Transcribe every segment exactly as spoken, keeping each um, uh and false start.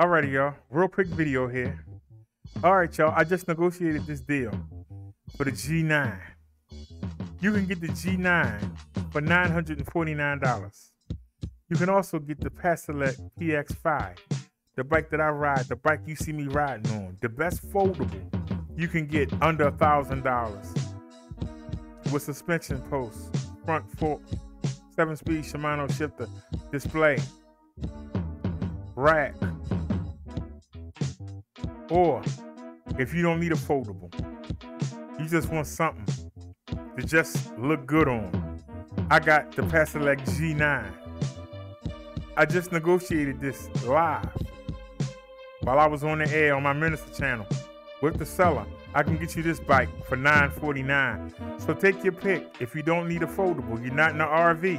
Alrighty, y'all. Real quick video here. Alright, y'all. I just negotiated this deal for the G nine. You can get the G nine for nine hundred forty-nine dollars. You can also get the Paselec P X five, the bike that I ride, the bike you see me riding on, the best foldable. You can get under a thousand dollars with suspension posts, front fork, seven-speed Shimano shifter, display, rack. Or if you don't need a foldable, you just want something to just look good on, I got the Paselec G nine. I just negotiated this live while I was on the air on my Minister channel with the seller. I can get you this bike for nine forty-nine. So take your pick. If you don't need a foldable, you're not in an R V,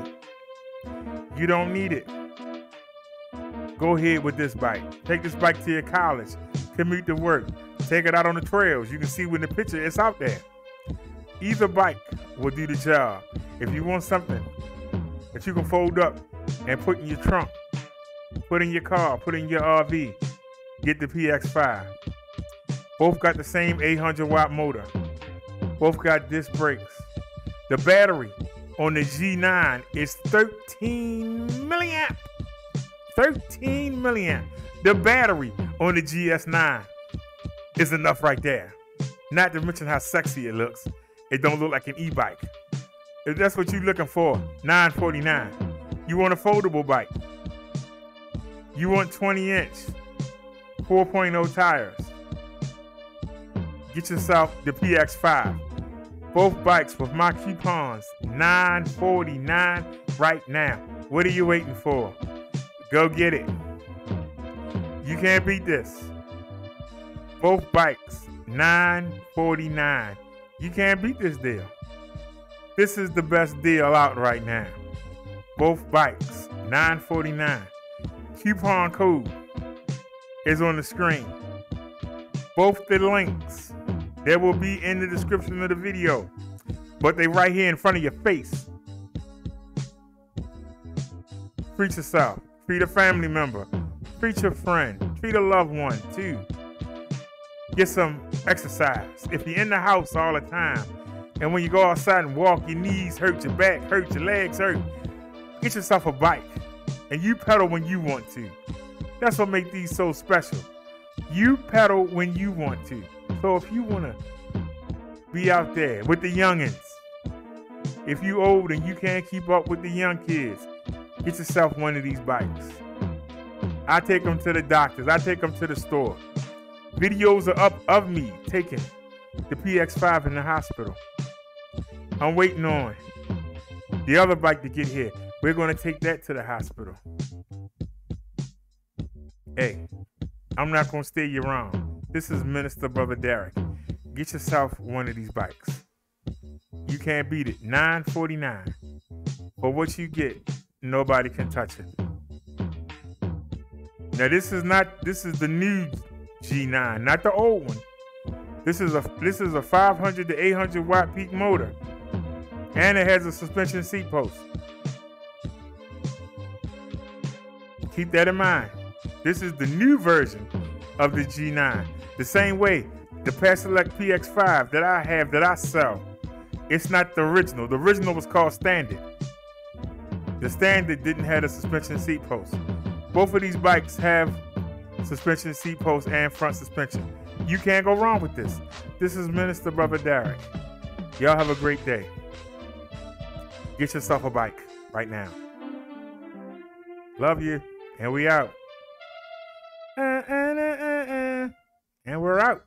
you don't need it, go ahead with this bike. Take this bike to your college, commute to work, take it out on the trails. You can see in the picture, it's out there. Either bike will do the job. If you want something that you can fold up and put in your trunk, put in your car, put in your R V, get the P X five. Both got the same eight hundred watt motor. Both got disc brakes. The battery on the G nine is thirteen milliamp. thirteen milliamp. The battery on the G S nine is enough right there. Not to mention how sexy it looks. It don't look like an e-bike. If that's what you're looking for, nine forty-nine. You want a foldable bike. You want twenty inch, four point oh tires. Get yourself the P X five. Both bikes with my coupons, nine forty-nine right now. What are you waiting for? Go get it. You can't beat this. Both bikes, nine forty-nine. You can't beat this deal. This is the best deal out right now. Both bikes, nine forty-nine. Coupon code is on the screen. Both the links, they will be in the description of the video, but they right here in front of your face. Treat yourself, treat a family member, treat your friend, treat a loved one too. Get some exercise. If you're in the house all the time, and when you go outside and walk, your knees hurt, your back hurt, your legs hurt, get yourself a bike, and you pedal when you want to. That's what makes these so special. You pedal when you want to. So if you want to be out there with the youngins, if you old and you can't keep up with the young kids, get yourself one of these bikes. I take them to the doctors. I take them to the store. Videos are up of me taking the P X five in the hospital. I'm waiting on the other bike to get here. We're going to take that to the hospital. Hey, I'm not going to steer you wrong. This is Minister Brother Derek. Get yourself one of these bikes. You can't beat it. nine forty-nine. For what you get, nobody can touch it. Now this is not, this is the new G nine, not the old one. This is a this is a five hundred to eight hundred watt peak motor. And it has a suspension seat post. Keep that in mind. This is the new version of the G nine. The same way the Paselec P X five that I have, that I sell, it's not the original. The original was called Standard. The Standard didn't have a suspension seat post. Both of these bikes have suspension seat post and front suspension. You can't go wrong with this. This is Minister Brother Derek. Y'all have a great day. Get yourself a bike right now. Love you, and we out. Uh, uh, uh, uh, uh. And we're out.